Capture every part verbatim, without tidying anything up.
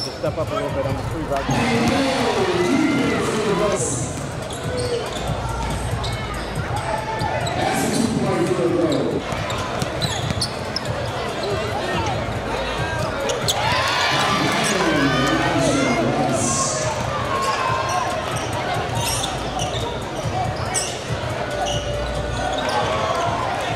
Step up a little bit on the free right now.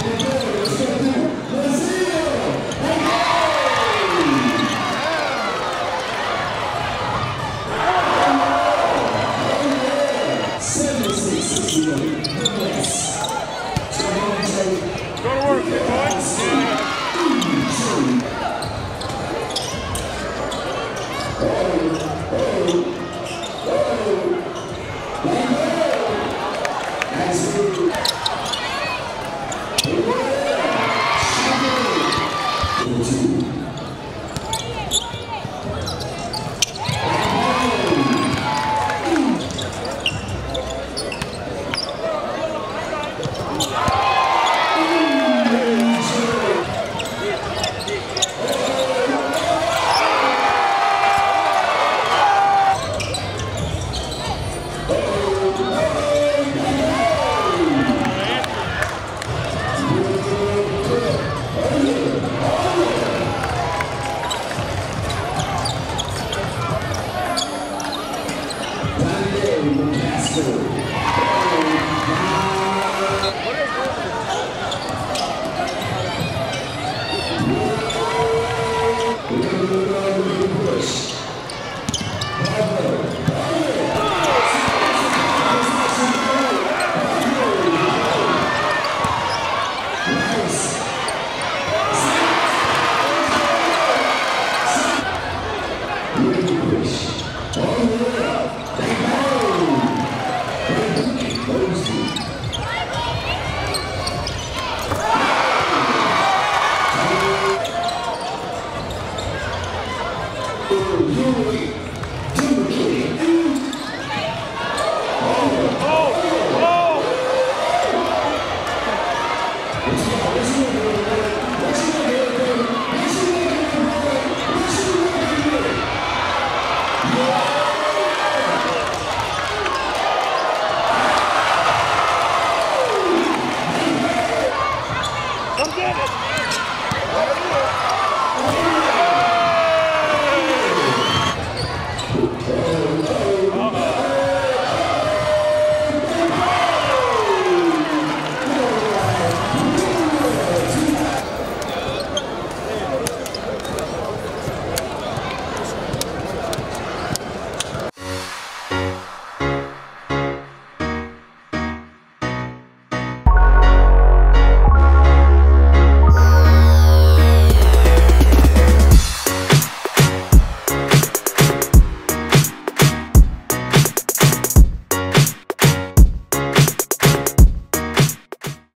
Good.